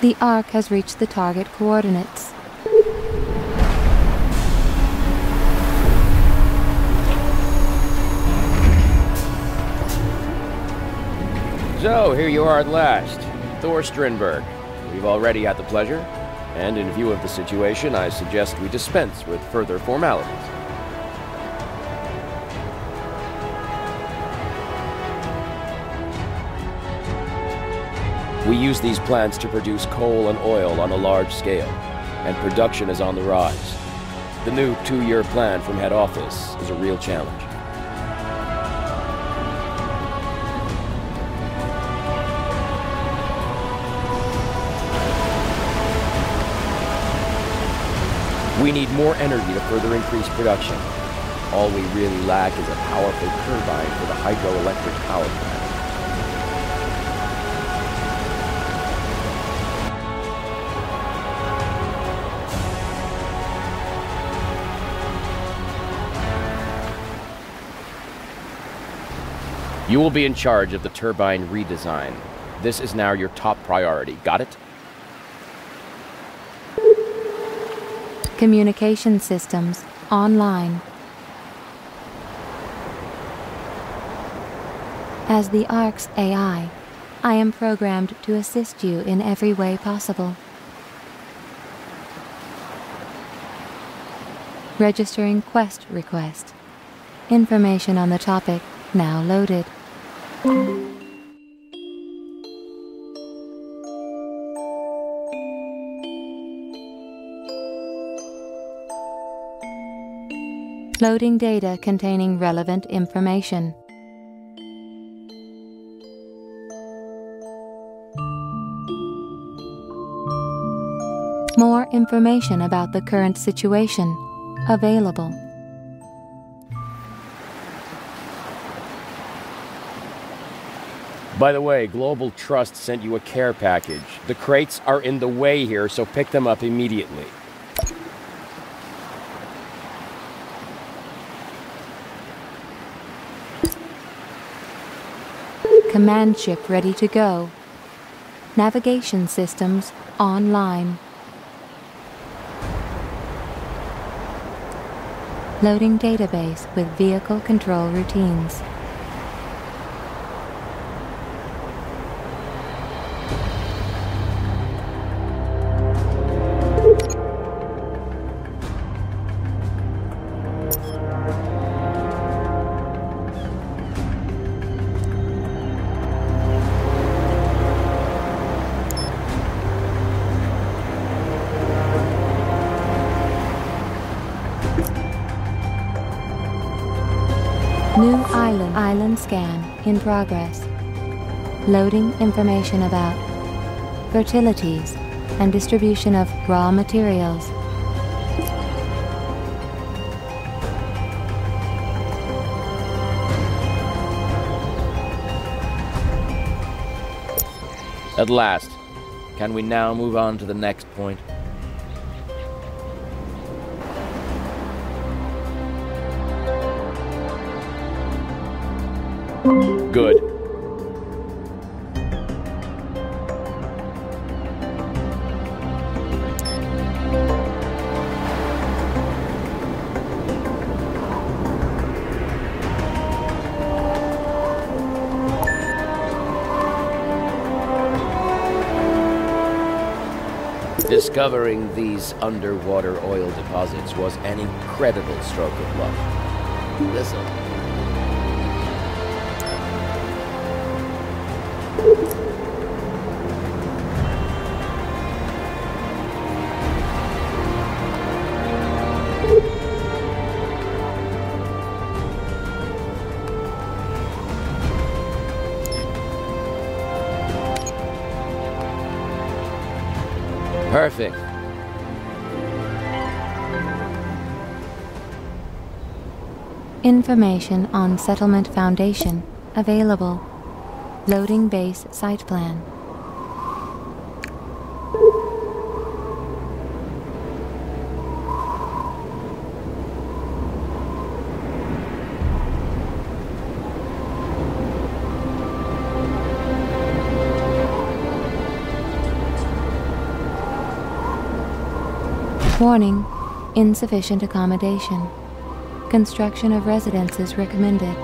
The ARC has reached the target coordinates. So, here you are at last, Thor Strindberg. We've already had the pleasure, and in view of the situation, I suggest we dispense with further formalities. We use these plants to produce coal and oil on a large scale, and production is on the rise. The new two-year plan from head office is a real challenge. We need more energy to further increase production. All we really lack is a powerful turbine for the hydroelectric power plant. You will be in charge of the turbine redesign. This is now your top priority. Got it? Communication systems online. As the ARC's AI, I am programmed to assist you in every way possible. Registering quest request. Information on the topic now loaded. Loading data containing relevant information. More information about the current situation available. By the way, Global Trust sent you a care package. The crates are in the way here, so pick them up immediately. Command ship ready to go. Navigation systems online. Loading database with vehicle control routines. New island scan in progress. Loading information about fertilities and distribution of raw materials. At last, can we now move on to the next point? Good. Discovering these underwater oil deposits was an incredible stroke of luck. Listen. Perfect. Information on settlement foundation available. Loading base site plan. Warning, insufficient accommodation. Construction of residences recommended.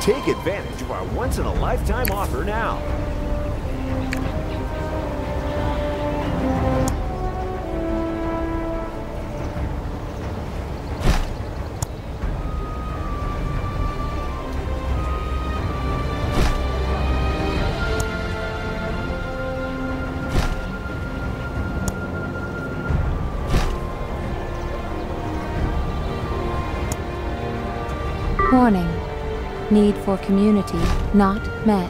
Take advantage of our once-in-a-lifetime offer now. Warning. Need for community not met.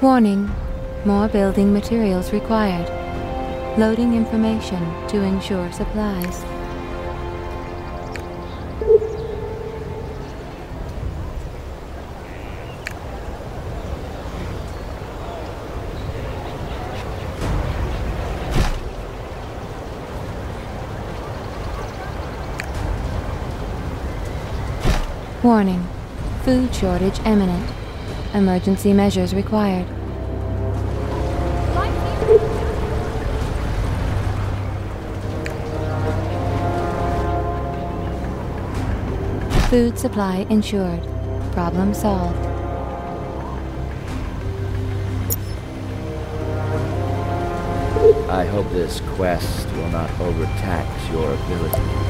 Warning, more building materials required. Loading information to ensure supplies. Warning. Food shortage imminent. Emergency measures required. Food supply ensured. Problem solved. I hope this quest will not overtax your ability.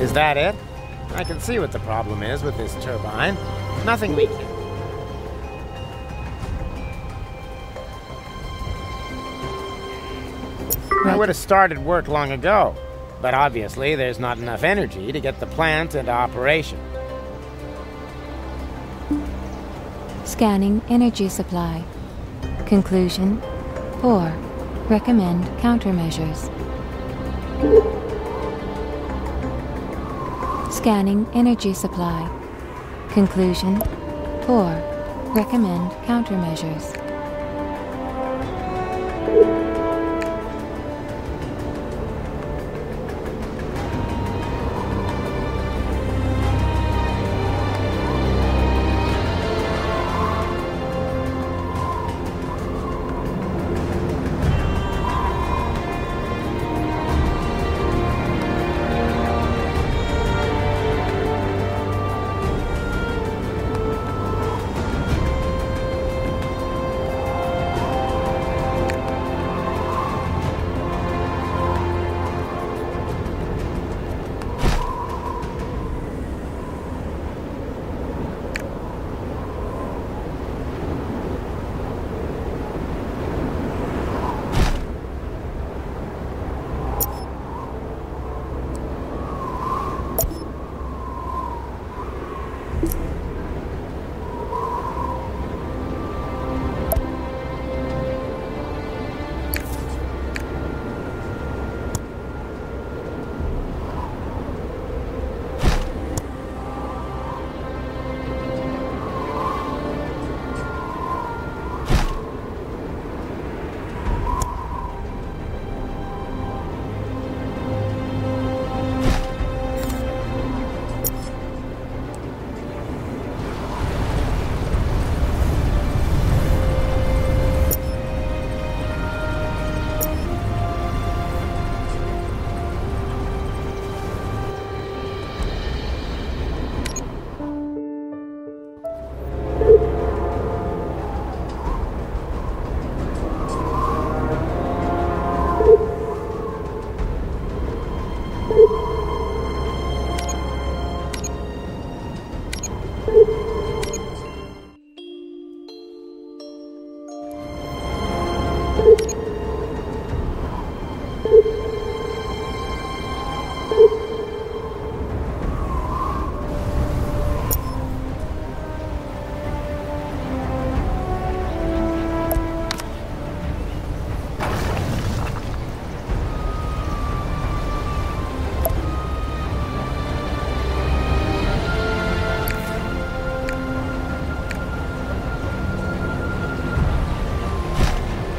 Is that it? I can see what the problem is with this turbine. Nothing we can. I would have started work long ago, but obviously there's not enough energy to get the plant into operation. Scanning energy supply. Conclusion, poor. Recommend countermeasures. Scanning energy supply. Conclusion, poor. Recommend countermeasures.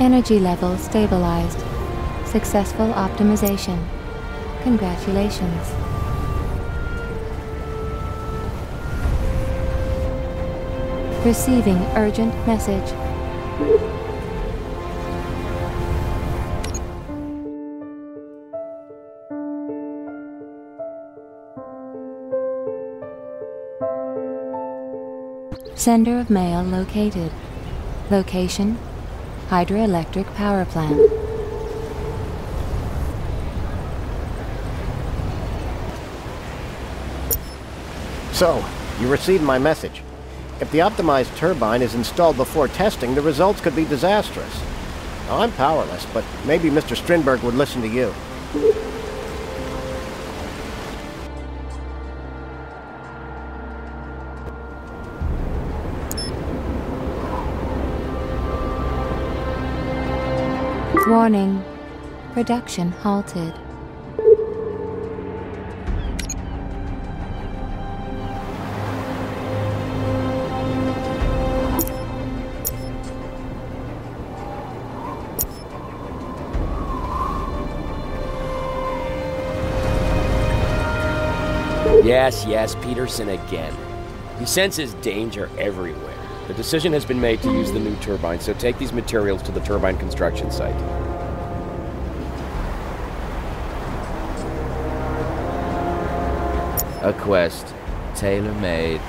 Energy level stabilized. Successful optimization. Congratulations. Receiving urgent message. Sender of mail located. Location: hydroelectric power plant. So, you received my message. If the optimized turbine is installed before testing, the results could be disastrous. Now, I'm powerless, but maybe Mr. Strindberg would listen to you. Warning. Production halted. Yes, Peterson again. He senses danger everywhere. The decision has been made to use the new turbine, so take these materials to the turbine construction site. A quest, tailor-made.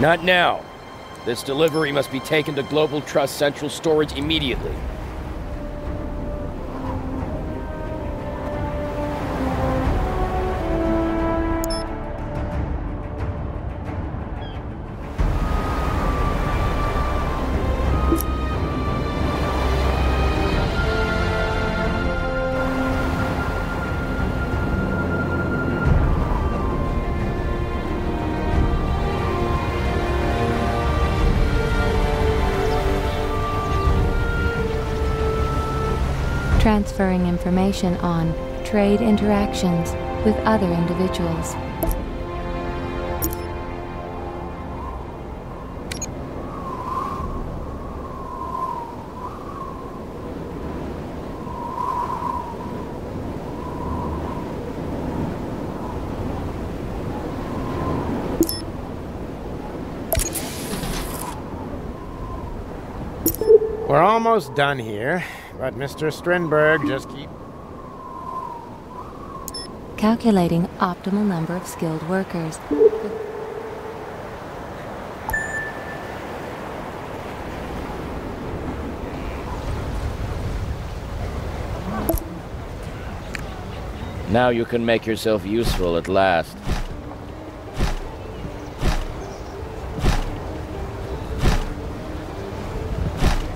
Not now. This delivery must be taken to Global Trust Central Storage immediately. Transferring information on trade interactions with other individuals. We're almost done here. But Mr. Strindberg, just keep... Calculating optimal number of skilled workers. Now you can make yourself useful at last.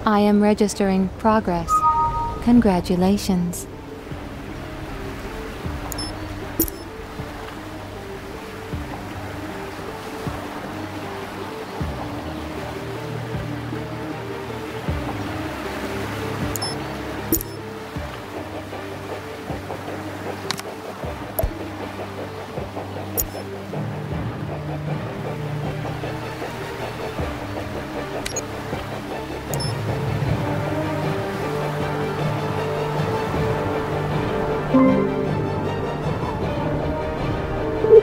I am registering progress. Congratulations.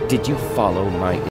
Did you follow my